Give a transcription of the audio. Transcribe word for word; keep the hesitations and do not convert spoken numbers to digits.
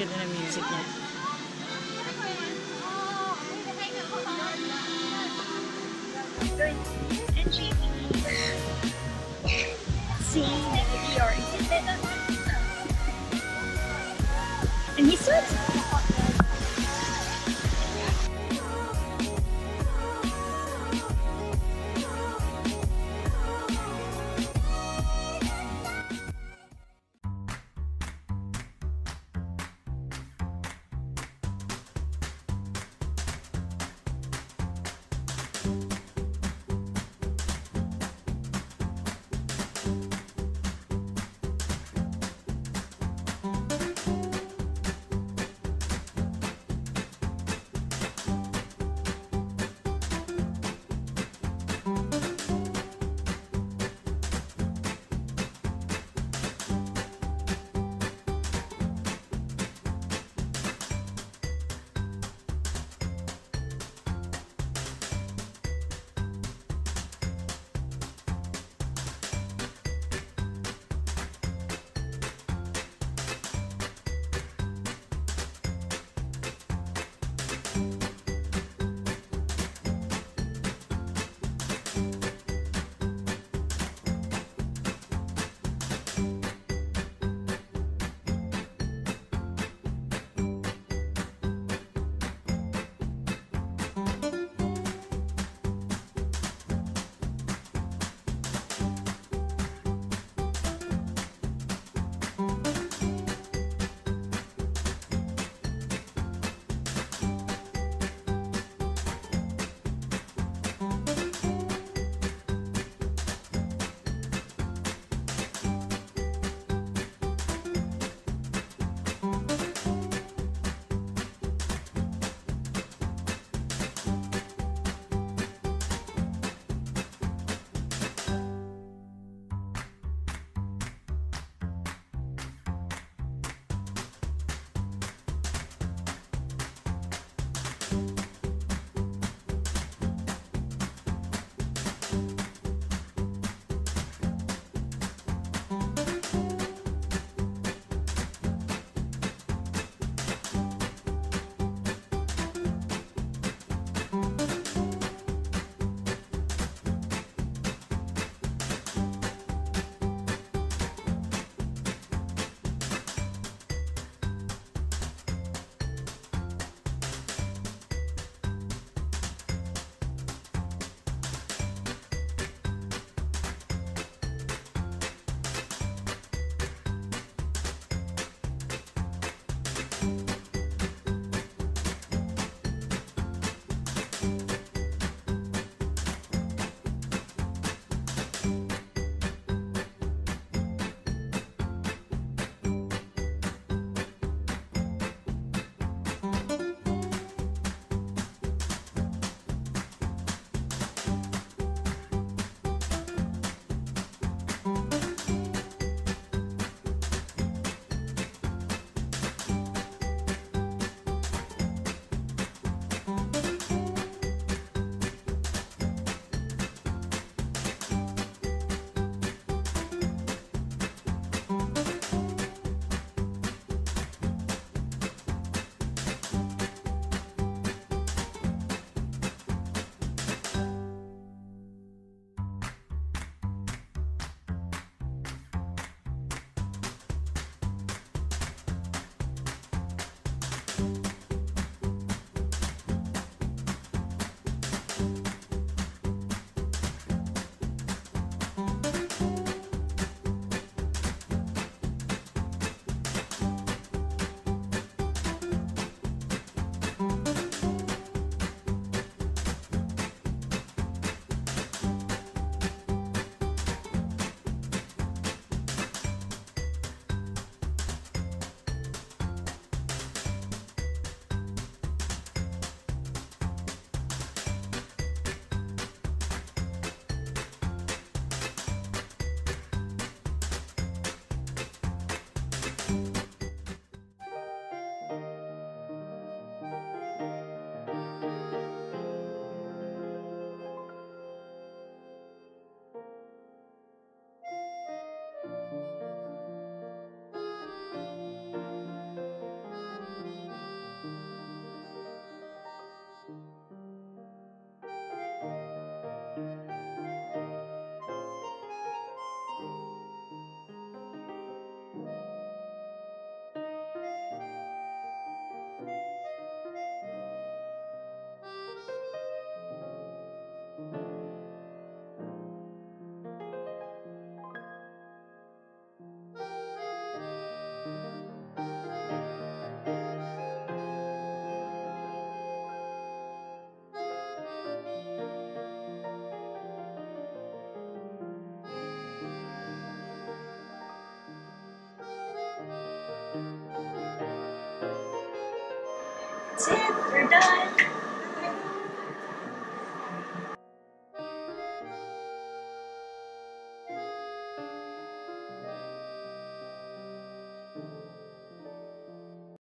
it in a music note. See your exhibit. And he starts. That's it, we're done.